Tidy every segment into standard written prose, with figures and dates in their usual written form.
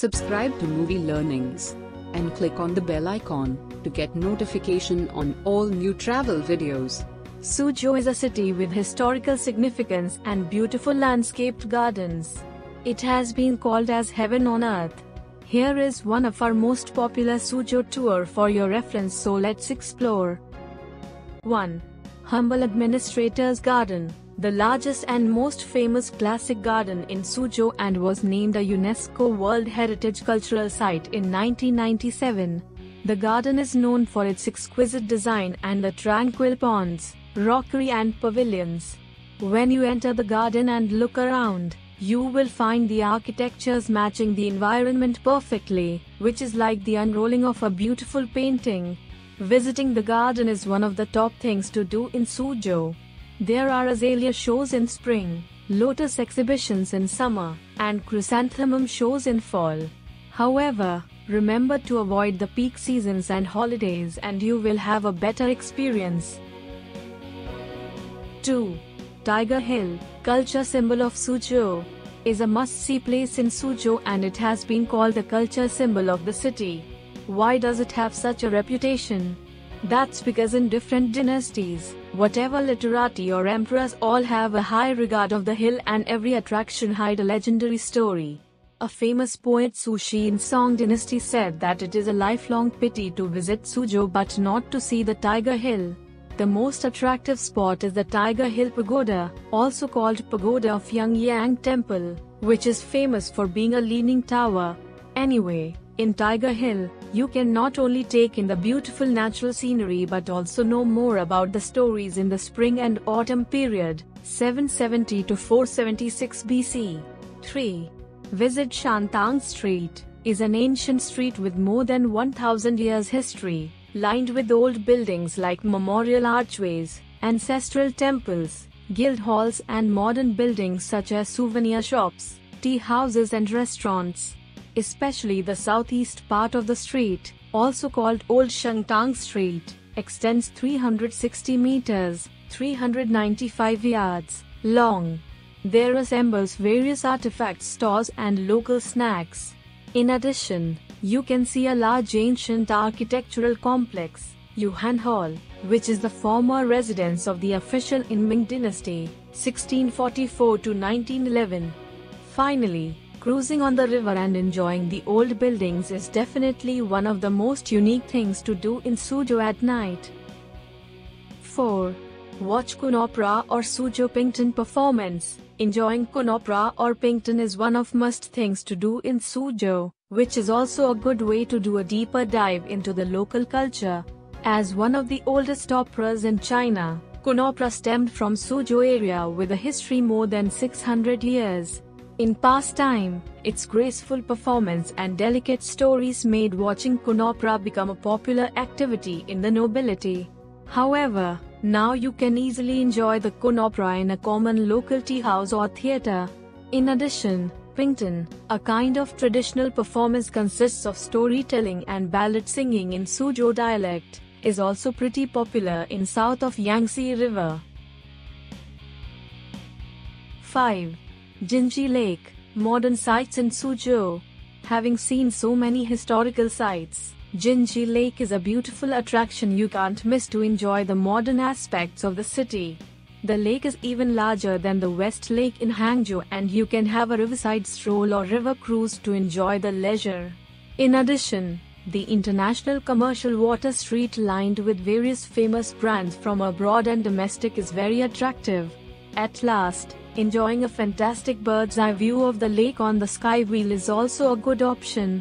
Subscribe to Movie Learnings and click on the bell icon to get notification on all new travel videos. Suzhou is a city with historical significance and beautiful landscaped gardens. It has been called as heaven on earth. Here is one of our most popular Suzhou tour for your reference, so let's explore. 1. Humble Administrator's Garden, the largest and most famous classic garden in Suzhou, and was named a UNESCO World Heritage Cultural Site in 1997. The garden is known for its exquisite design and the tranquil ponds, rockery and pavilions. When you enter the garden and look around, you will find the architectures matching the environment perfectly, which is like the unrolling of a beautiful painting. Visiting the garden is one of the top things to do in Suzhou. There are azalea shows in spring, lotus exhibitions in summer, and chrysanthemum shows in fall. However, remember to avoid the peak seasons and holidays and you will have a better experience. 2. Tiger Hill, culture symbol of Suzhou, is a must-see place in Suzhou, and it has been called the culture symbol of the city. Why does it have such a reputation? That's because in different dynasties, whatever literati or emperors, all have a high regard of the hill, and every attraction hide a legendary story. A famous poet, Su Shi in Song dynasty, said that it is a lifelong pity to visit Suzhou but not to see the Tiger Hill. The most attractive spot is the Tiger Hill Pagoda, also called Pagoda of Yangyang Temple, which is famous for being a leaning tower. Anyway, in Tiger Hill, you can not only take in the beautiful natural scenery but also know more about the stories in the spring and autumn period, 770 to 476 BC. 3. Visit Shantang Street, is an ancient street with more than 1,000 years history, lined with old buildings like memorial archways, ancestral temples, guild halls and modern buildings such as souvenir shops, tea houses and restaurants. Especially the southeast part of the street, also called Old Shantang Street, extends 360 meters (395 yards) long. There assembles various artifact stores and local snacks. In addition, you can see a large ancient architectural complex, Yuhan Hall, which is the former residence of the official in Ming Dynasty, 1644 to 1911. Finally, cruising on the river and enjoying the old buildings is definitely one of the most unique things to do in Suzhou at night. 4. Watch Kun Opera or Suzhou Pingtan performance. Enjoying Kun Opera or Pingtan is one of must things to do in Suzhou, which is also a good way to do a deeper dive into the local culture. As one of the oldest operas in China, Kun Opera stemmed from Suzhou area with a history more than 600 years. In past time, its graceful performance and delicate stories made watching Kun Opera become a popular activity in the nobility. However, now you can easily enjoy the Kun Opera in a common local tea house or theatre. In addition, Pingtan, a kind of traditional performance consists of storytelling and ballad singing in Suzhou dialect, is also pretty popular in south of Yangtze River. 5. Jinji Lake, modern sites in Suzhou. Having seen so many historical sites, Jinji Lake is a beautiful attraction you can't miss to enjoy the modern aspects of the city. The lake is even larger than the West Lake in Hangzhou, and you can have a riverside stroll or river cruise to enjoy the leisure. In addition, the international commercial water street lined with various famous brands from abroad and domestic is very attractive. At last, enjoying a fantastic bird's eye view of the lake on the sky wheel is also a good option.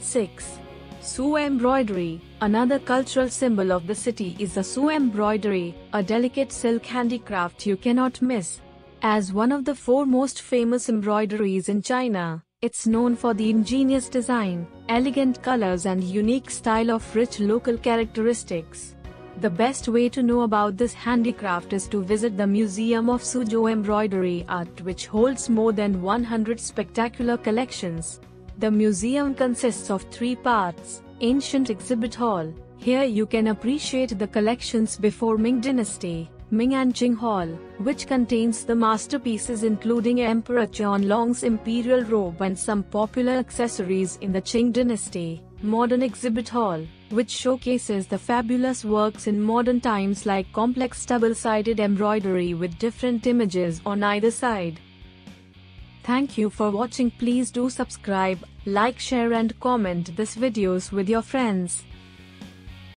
6. Suzhou Embroidery, another cultural symbol of the city, is the Suzhou embroidery, a delicate silk handicraft you cannot miss. As one of the four most famous embroideries in China, it's known for the ingenious design, elegant colors and unique style of rich local characteristics. The best way to know about this handicraft is to visit the Museum of Suzhou Embroidery Art, which holds more than 100 spectacular collections. The museum consists of three parts: ancient exhibit hall, here you can appreciate the collections before Ming Dynasty, Minganjing Hall, which contains the masterpieces including Emperor Qianlong's imperial robe and some popular accessories in the Qing dynasty. Modern Exhibit Hall, which showcases the fabulous works in modern times like complex double-sided embroidery with different images on either side. Thank you for watching. Please do subscribe, like, share and comment this videos with your friends.